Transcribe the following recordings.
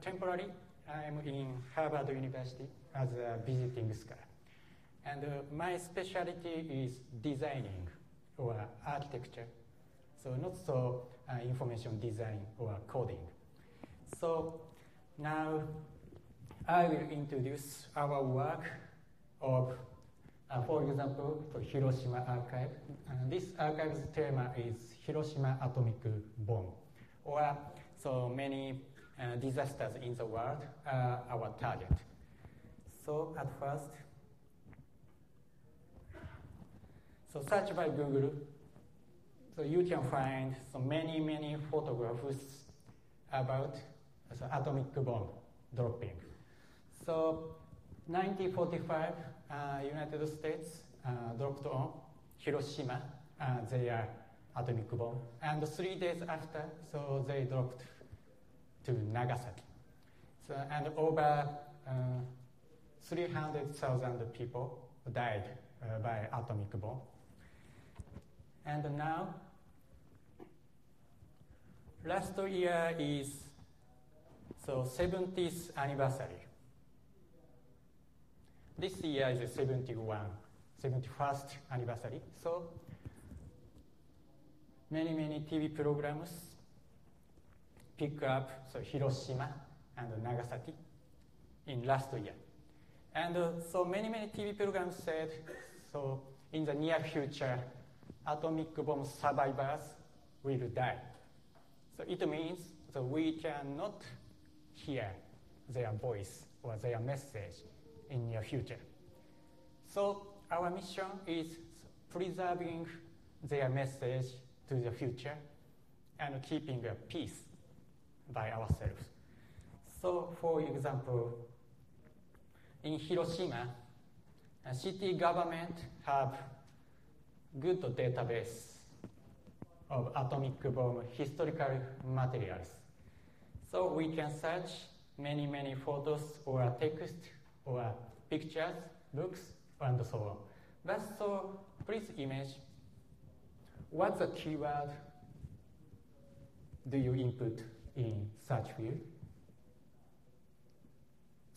temporarily, I'm in Harvard University as a visiting scholar. And my specialty is designing or architecture. So not so information design or coding. So now I will introduce our work of, for example, the Hiroshima Archive. This archive's theme is Hiroshima Atomic Bomb. Or so many disasters in the world are our target. So at first, so search by Google. So you can find so many photographs about the atomic bomb dropping. So 1945, United States dropped on Hiroshima their atomic bomb, and 3 days after, so they dropped to Nagasaki. So and over 300,000 people died by atomic bomb. And now, last year is so 70th anniversary. This year is the 71st anniversary. So many TV programs pick up so Hiroshima and Nagasaki in last year. And so many TV programs said, so in the near future, atomic bomb survivors will die. So it means that we cannot hear their voice or their message in near future. So our mission is preserving their message to the future and keeping a peace by ourselves. So for example, in Hiroshima, city government have good database of atomic bomb historical materials. So we can search many photos or text or pictures, books, and so on. But so please imagine what the keyword do you input in search field.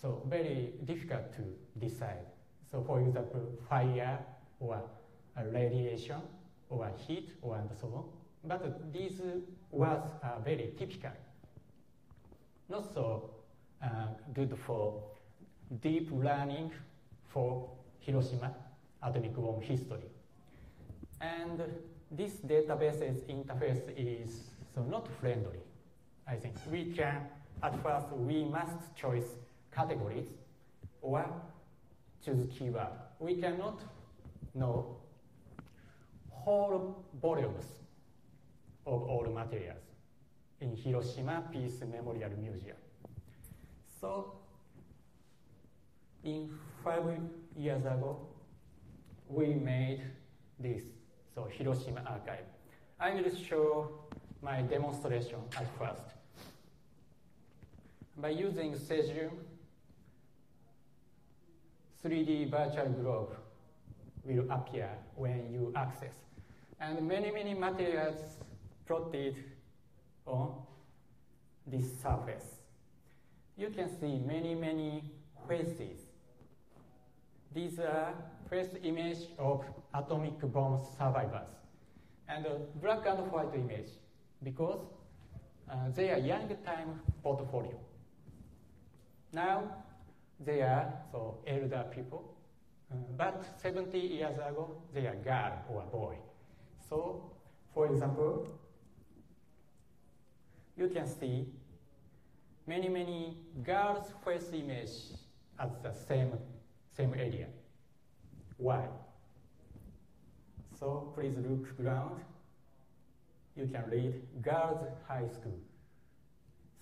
So very difficult to decide. So for example, fire or radiation or heat or and so on. But these words are very typical. Not so good for deep learning for Hiroshima atomic bomb history. And this database's interface is so not friendly, I think. We can, at first, we must choose categories or choose keyword. We cannot know whole volumes of all materials in Hiroshima Peace Memorial Museum. So, in 5 years ago, we made this, so Hiroshima Archive. I will show my demonstration at first. By using Cesium, 3D virtual globe will appear when you access. And many materials plotted on this surface. You can see many faces. These are first image of atomic bomb survivors. And black and white image, because they are young time portfolio. Now, they are so elder people, but 70 years ago, they are girl or boy. So, for example, you can see many girls' face image at the same area. Why? So please look around. You can read girls' high school.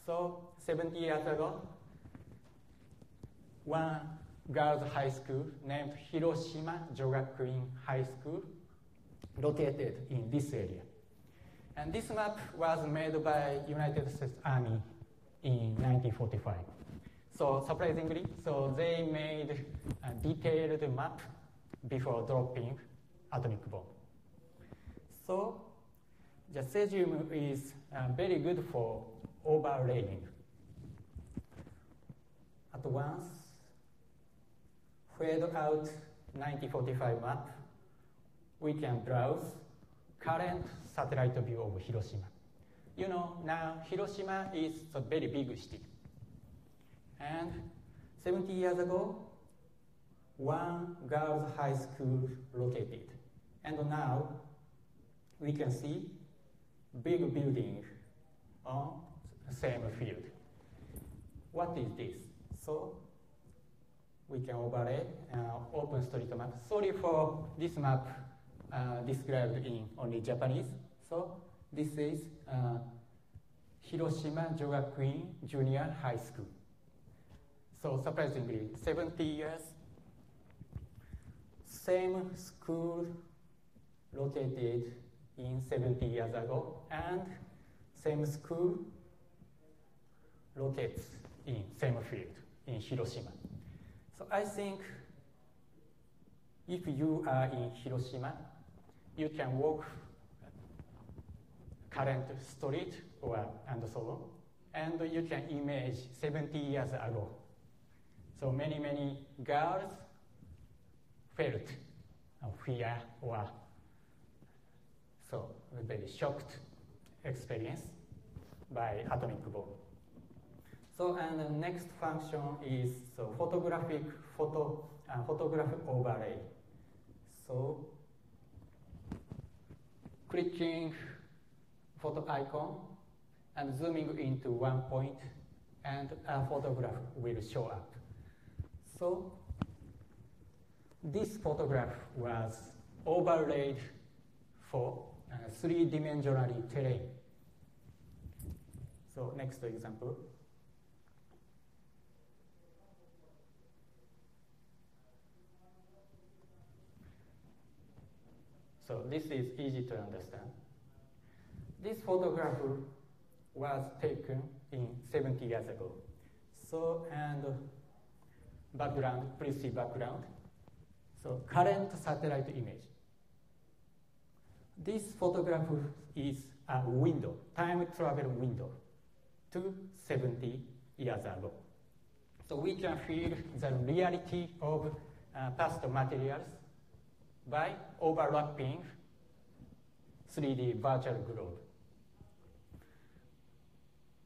So 70 years ago, one girls' high school named Hiroshima Jogakuin High School located in this area. And this map was made by United States Army in 1945. So surprisingly, so they made a detailed map before dropping atomic bomb. So the cesium is very good for overlaying. at once, fade out 1945 map, we can browse current satellite view of Hiroshima. You know, now Hiroshima is a very big city. And 70 years ago, one girls' high school located. And now we can see big building on the same field. What is this? So we can overlay OpenStreetMap. Sorry for this map described in only Japanese. So this is Hiroshima Jogakuin Junior High School. So surprisingly, 70 years, same school located in 70 years ago, and same school locates in same field in Hiroshima. So I think if you are in Hiroshima, you can walk current street or and so on, and you can image 70 years ago. So many girls felt fear or so very shocked experience by atomic bomb. So and the next function is so photographic overlay. So clicking photo icon and zooming into one point, and a photograph will show up. So this photograph was overlaid for three-dimensional terrain. So next example. So this is easy to understand. This photograph was taken in 70 years ago. So and background, please see background. So current satellite image. This photograph is a window, time travel window to 70 years ago. So we can feel the reality of past materials by overlapping 3D virtual globe.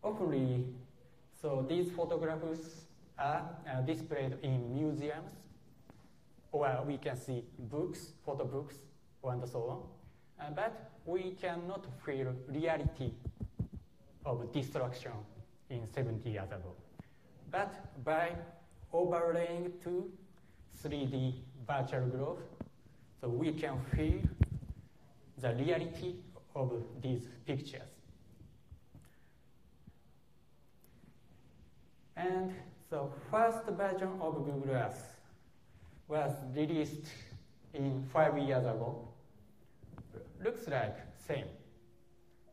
Hopefully, so these photographs are displayed in museums, or we can see books, photo books, and so on. But we cannot feel reality of destruction in 70 years ago. But by overlaying to 3D virtual globe, so we can feel the reality of these pictures. And so first version of Google Earth was released in 5 years ago. Looks like same,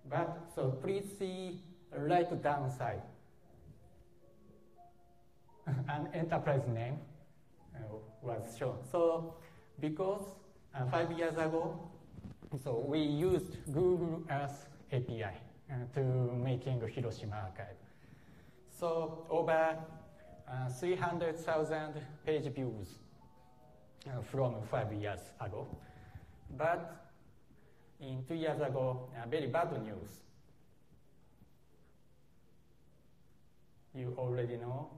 but so please see right downside, an enterprise name was shown. So because 5 years ago, so we used Google Earth API to making Hiroshima Archive. So over 300,000 page views from 5 years ago. But in 2 years ago, very bad news. You already know.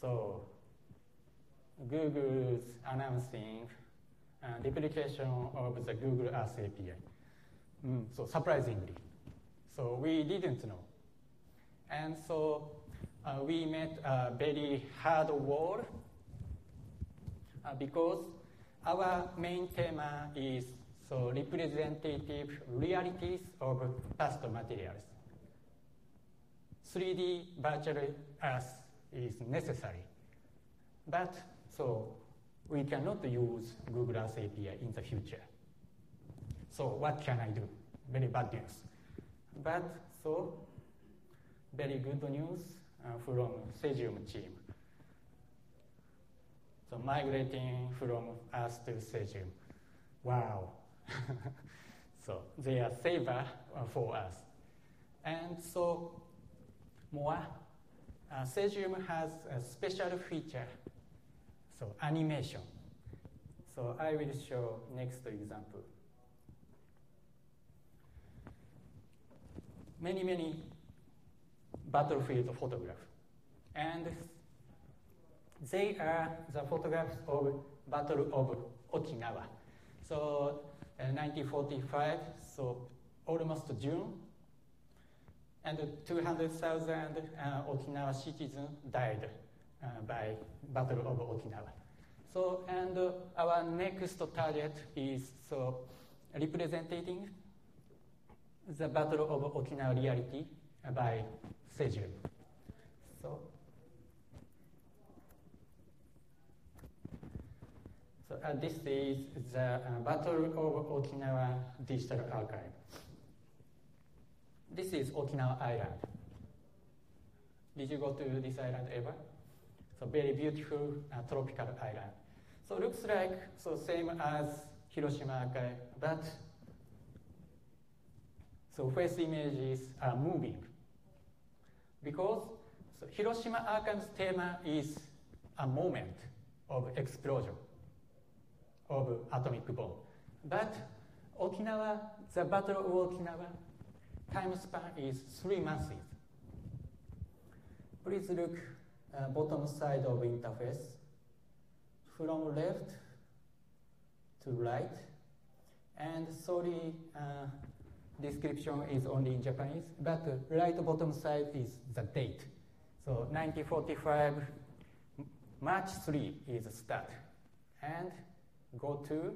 So Google's announcing deprecation of the Google Earth API. So surprisingly. So we didn't know. And so we met a very hard wall because our main theme is so representative realities of past materials. 3D virtual Earth is necessary, but so we cannot use Google Earth API in the future. So what can I do? Very bad news. But so very good news from Cesium team. So migrating from Earth to Cesium. Wow. So they are saver for us. And so more Cesium has a special feature, so animation. So I will show next example. Many, many battlefield photographs. And they are the photographs of Battle of Okinawa. So 1945, so almost June, and 200,000 Okinawa citizens died by Battle of Okinawa. So, and our next target is so representing the Battle of Okinawa reality by Cesium. So this is the Battle of Okinawa Digital Archive. This is Okinawa Island. Did you go to this island ever? So very beautiful tropical island. So looks like so same as Hiroshima Archive, but so face images are moving because so Hiroshima Archive's theme is a moment of explosion of atomic bomb. But Okinawa, the Battle of Okinawa, time span is 3 months. Please look bottom side of interface, from left to right. And sorry, description is only in Japanese, but right bottom side is the date. So 1945, March 3 is start. And go to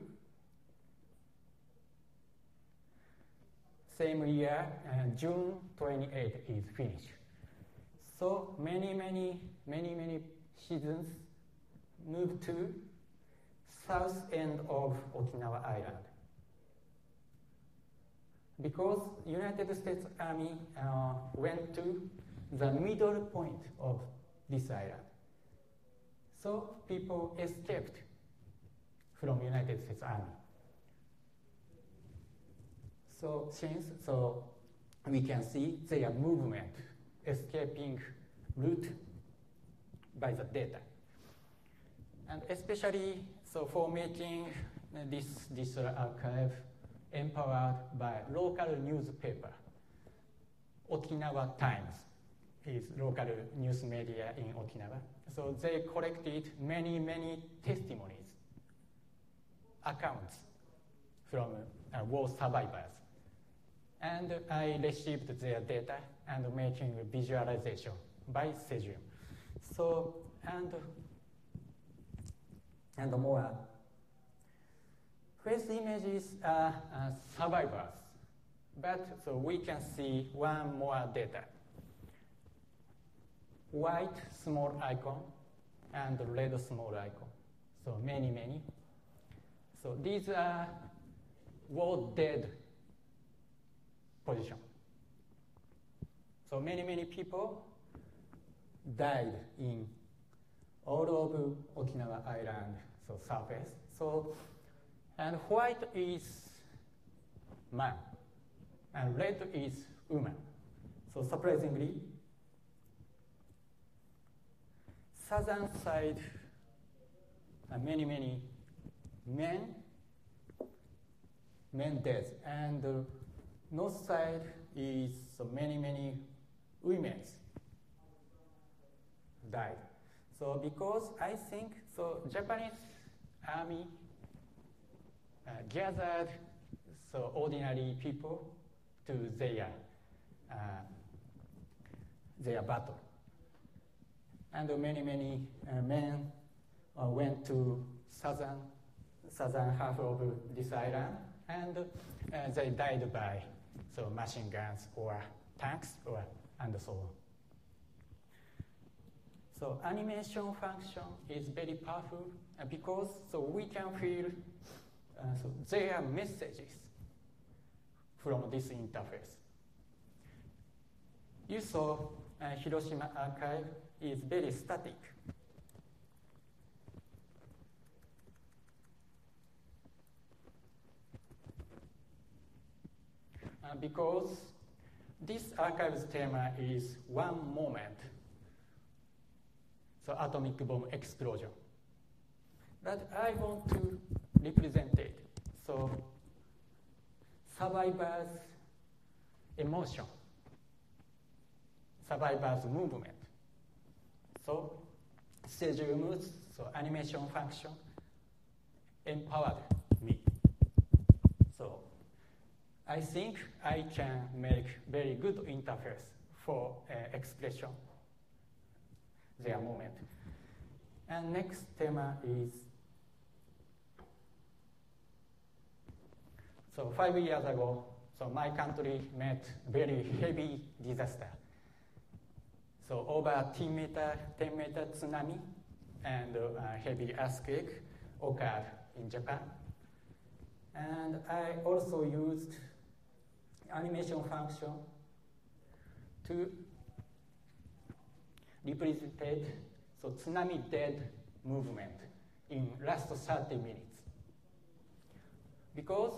same year, June 28 is finished. So many citizens moved to south end of Okinawa Island because United States Army went to the middle point of this island. So people escaped from United States Army. So since, so we can see their movement escaping route by the data. And especially, so for making this digital archive empowered by local newspaper. Okinawa Times is local news media in Okinawa. So they collected many testimonies, accounts from war survivors. And I received their data and making a visualization by Cesium. So, and more. Face images are survivors, but so we can see one more data. White small icon and red small icon. So many. So these are war dead position. So many people died in all of Okinawa Island, so surface. So, and white is man, and red is woman. So surprisingly, southern side, many men death, and north side is so many women died. So because I think so Japanese army gathered so ordinary people to their battle, and many men went to southern half of this island, and they died by so machine guns or tanks or and so on. So animation function is very powerful because so we can feel so there are messages from this interface. You saw Hiroshima Archive is very static. Because this archive's theme is one moment the atomic bomb explosion. But I want to represent it. So survivors' emotion, survivors' movement. So CZML, so animation function, empowered me. So I think I can make very good interface for expression, their movement. And next theme is, so 5 years ago, so my country met very heavy disaster. So over 10-meter tsunami and heavy earthquake occurred in Japan. And I also used animation function to represent so tsunami dead movement in last 30 minutes. Because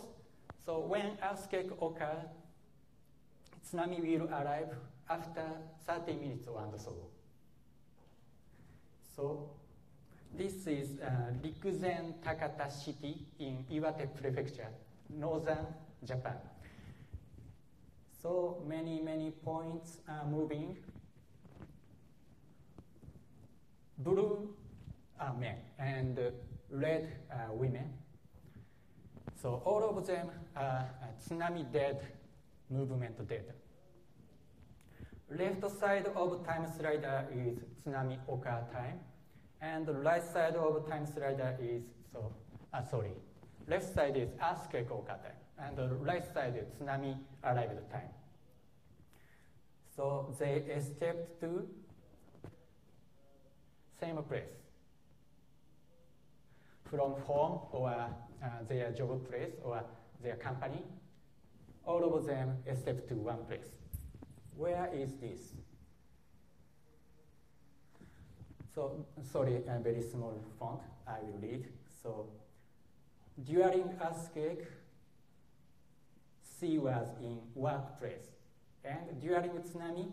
so when earthquake occurs, tsunami will arrive after 30 minutes and so. So this is Rikuzen Takata City in Iwate Prefecture, northern Japan. So many points are moving. Blue are men and red are women. So all of them are tsunami dead movement data. Left side of time slider is tsunami occur time, and the right side of time slider is so. Sorry, left side is earthquake occur time, and the right side is tsunami arrived time. So they escaped to same place from home or their job place or their company. All of them escaped to one place. Where is this? So, sorry, a very small font, I will read. So, during earthquake, she was in workplace. And during tsunami,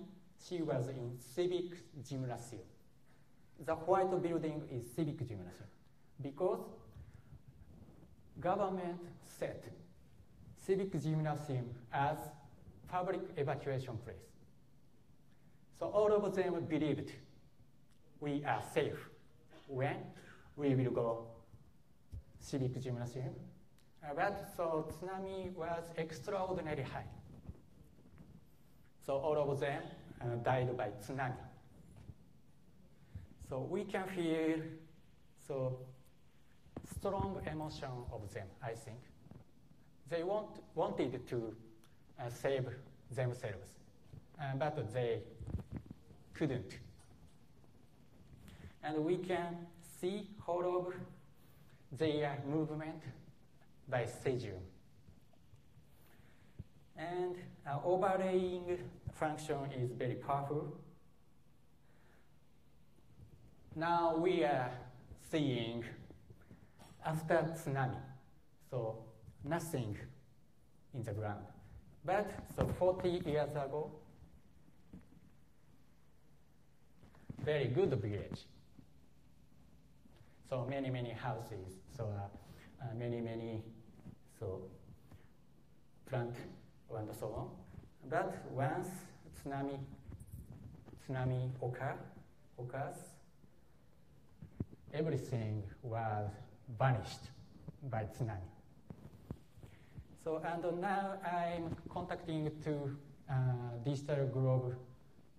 she was in civic gymnasium. The white building is civic gymnasium because government set civic gymnasium as public evacuation place. So all of them believed we are safe when we will go civic gymnasium. But so tsunami was extraordinarily high. So all of them died by tsunami. So we can feel so strong emotion of them, I think. They wanted to save themselves, but they couldn't. And we can see all of their movement by Cesium. And overlaying function is very powerful. Now we are seeing after tsunami, so nothing in the ground. But so 40 years ago, very good village. So many houses, so many so plant and so on. But once tsunami occurs, everything was vanished by tsunami. So, and now I'm contacting to Digital Globe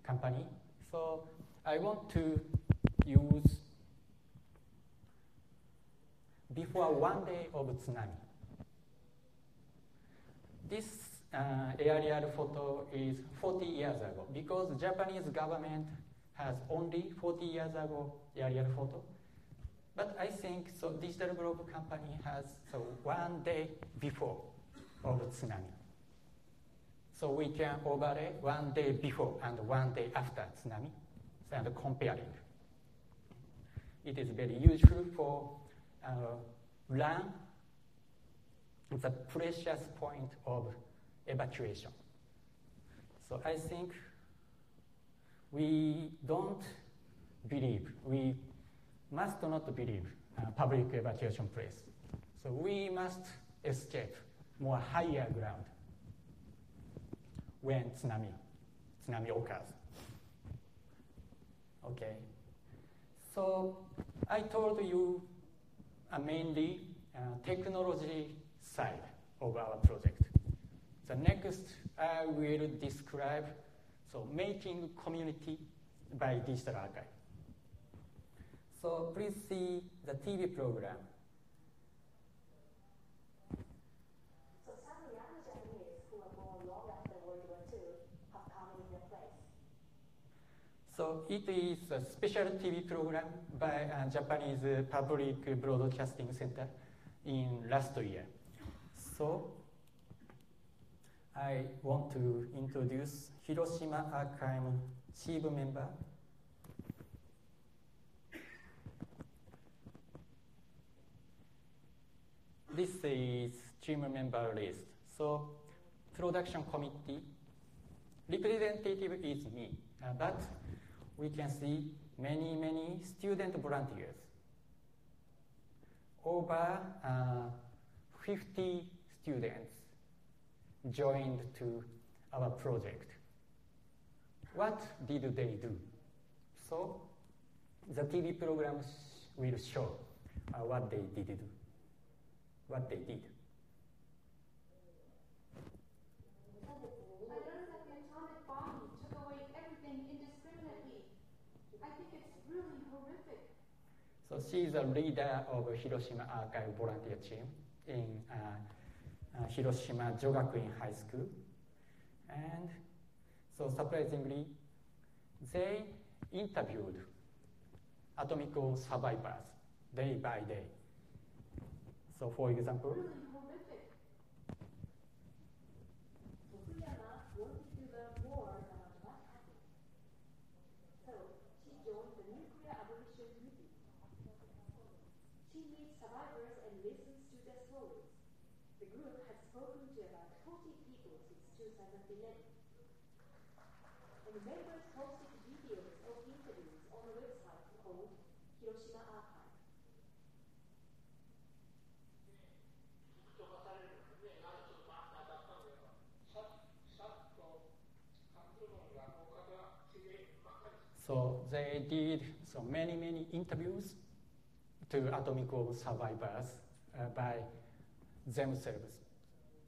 company. So I want to use before 1 day of tsunami. This aerial photo is 40 years ago because Japanese government has only 40 years ago aerial photo. But I think so Digital Globe company has so 1 day before of tsunami. So we can overlay 1 day before and 1 day after tsunami and comparing. It is very useful for learn the precious point of evacuation. So I think we don't believe. We must not believe public evacuation place. So we must escape more higher ground when tsunami occurs. Okay. So I told you mainly technology side of our project. The next I will describe so making community by digital archive. So please see the TV program. So some young Japanese who were born long after World War II have come in their place. So it is a special TV program by Japanese Public Broadcasting Center in last year. So I want to introduce Hiroshima Archive CHIB member, this is team member list. So production committee, representative is me, but we can see many student volunteers. Over 50 students joined to our project. What did they do? So the TV programs will show what they did do, what they did. I learned that the atomic bomb took away everything indiscriminately. I think it's really horrific. So she's a leader of Hiroshima Archive volunteer team in Hiroshima Jogakuin High School. And so surprisingly, they interviewed atomic survivors day by day. So for example, so they did so many interviews to atomic survivors by themselves.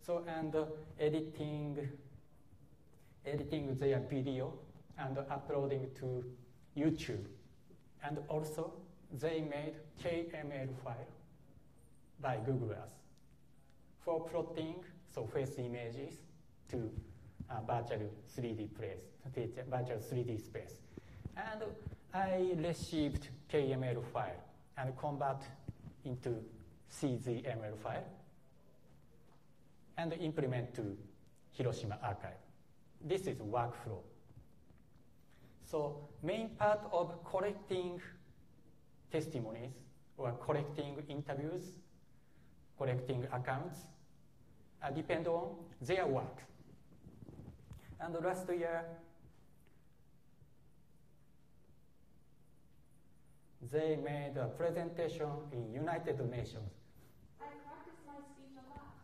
So and editing their video and uploading to YouTube. And also they made KML file by Google Earth for plotting so face images to virtual 3D place, virtual 3D space. And I received KML file and convert into CZML file and implement to Hiroshima Archive. This is workflow. So main part of collecting testimonies or collecting interviews, collecting accounts, depend on their work. And last year, they made a presentation in United Nations. I practiced my speech a lot.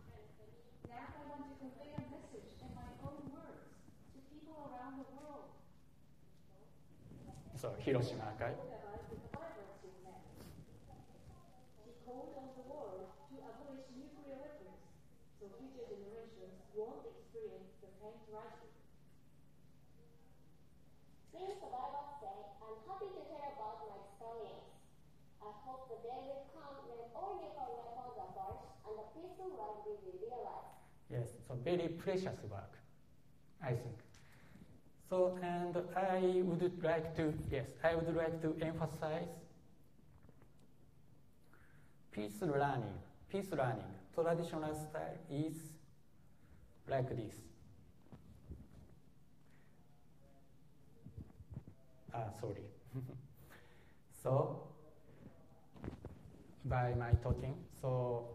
Now I want to convey a message in my own words to people around the world. So Hiroshima Archive. He called on the world to abolish nuclear weapons so future generations won't experience the same tragedy. Dear survivors, say I'm happy to hear about my experience. I hope the day will come when all nuclear weapons are abolished and the peaceful world will be realized. Yes, so very precious work, I think. So, and I would like to, yes, I would like to emphasize peace learning. Peace learning, traditional style is like this. Sorry. So, by my talking, so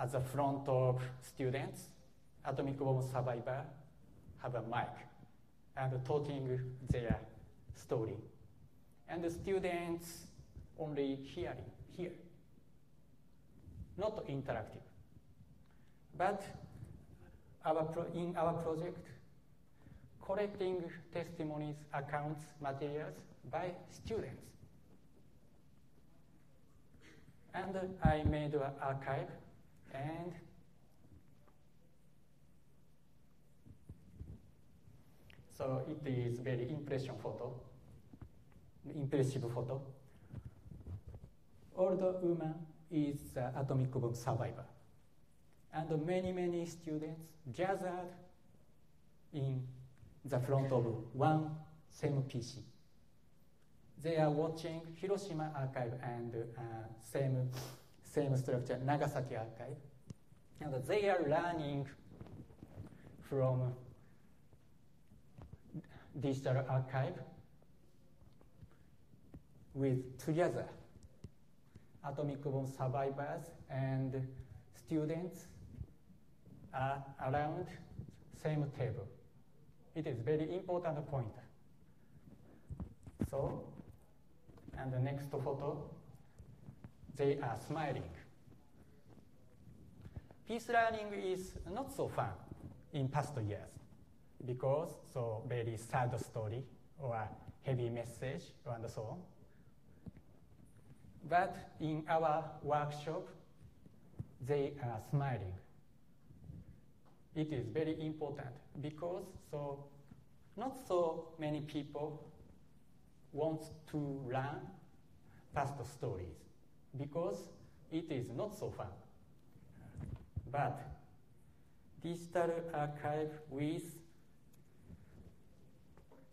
at the front of students, atomic bomb survivor have a mic and talking their story. and the students only hearing here, not interactive. But in our project, collecting testimonies, accounts, materials by students. And I made an archive, and so it is very impressive photo. Older woman is the atomic bomb survivor. And many students gathered in the front of one same PC. They are watching Hiroshima Archive and same structure, Nagasaki Archive. And they are learning from Digital Archive with together atomic bomb survivors and students are around same table. It is very important point. So, and the next photo, they are smiling. Peace learning is not so fun in past years because so very sad story or heavy message and so on. But in our workshop, they are smiling. It is very important because so not so many people want to learn past stories because it is not so fun. But digital archive with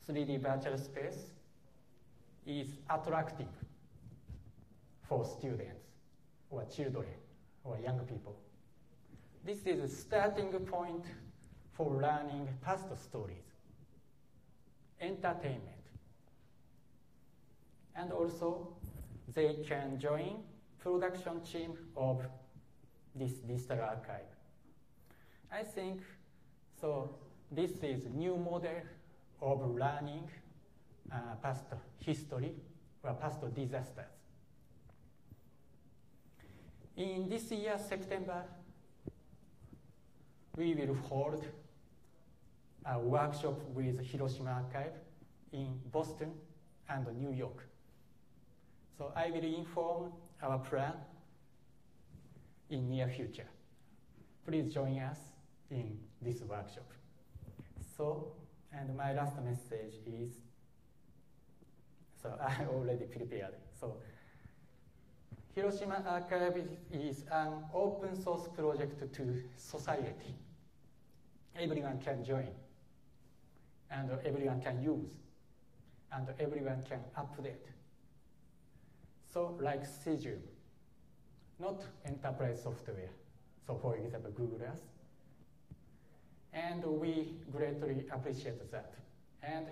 3D virtual space is attractive for students or children or young people. This is a starting point for learning past stories, entertainment. And also, they can join production team of this digital archive. I think, so this is new model of learning past history or past disasters. In this year, September, we will hold a workshop with Hiroshima Archive in Boston and New York. So I will inform our plan in near future. Please join us in this workshop. So, and my last message is, so I already prepared. So Hiroshima Archive is an open source project to society. Everyone can join, and everyone can use, and everyone can update. So like Cesium, not enterprise software. So for example, Google Earth. And we greatly appreciate that. And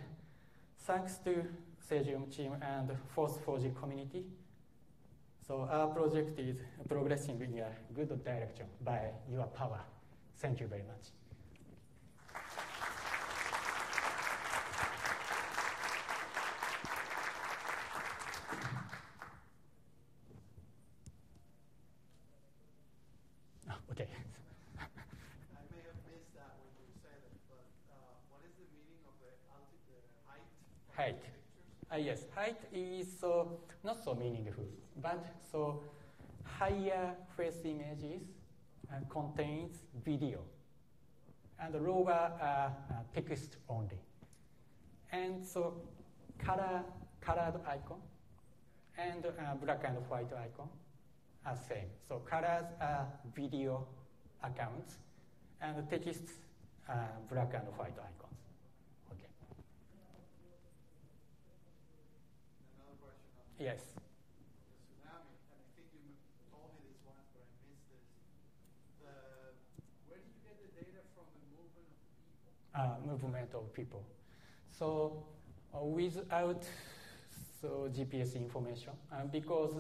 thanks to Cesium team and Force4G community, so our project is progressing in a good direction by your power. Thank you very much. Yes, height is so not so meaningful, but so higher face images contains video, and lower text only, and so colored icon and black and white icon are same. So colors are video accounts, and text black and white icon. Yes. The tsunami, and I think you told me this once, but I missed this. Where do you get the data from the movement of people? Movement of people. So without so GPS information, because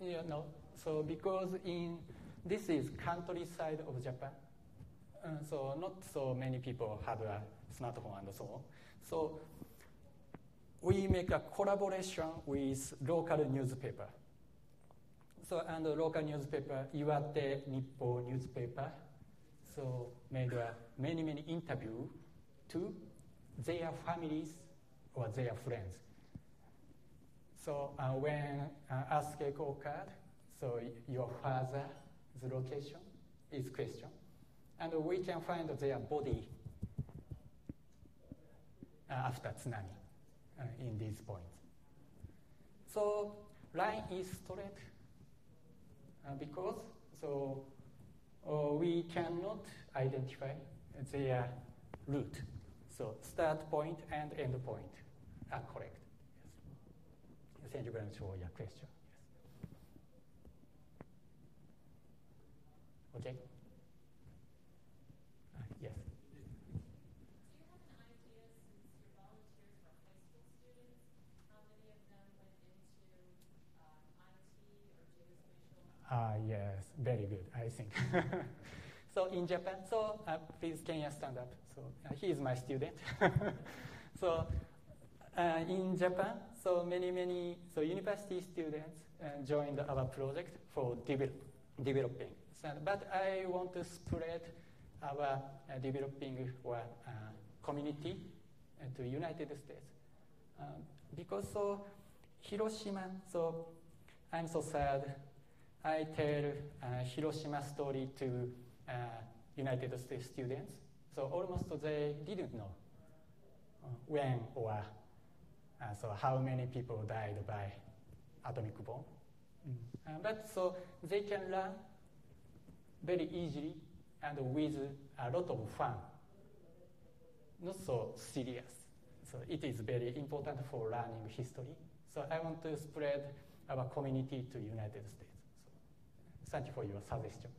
yeah, no. So because in this is countryside of Japan, so not so many people have a smartphone and so on. So we make a collaboration with local newspaper. So, and the local newspaper, Iwate Nippo newspaper, so made many, many interviews to their families or their friends. So when earthquake occurred, so your father, the location is questioned. And we can find their body after tsunami in these points. So line is straight because so we cannot identify their route. So start point and end point are correct. Yes. Thank you very much for your question. Yes. Okay. Yes. Yes, very good, I think. So in Japan, so please can you stand up? So he is my student. So in Japan, so many so university students joined our project for developing. So, but I want to spread our developing community to United States because so Hiroshima. So I'm so sad. I tell Hiroshima story to United States students. So almost they didn't know when or so how many people died by atomic bomb. Mm. But so they can learn very easily and with a lot of fun. Not so serious. So it is very important for learning history. So I want to spread our community to United States. Thank you for your suggestion.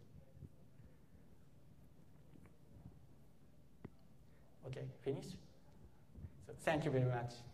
Okay, finish? So thank you very much.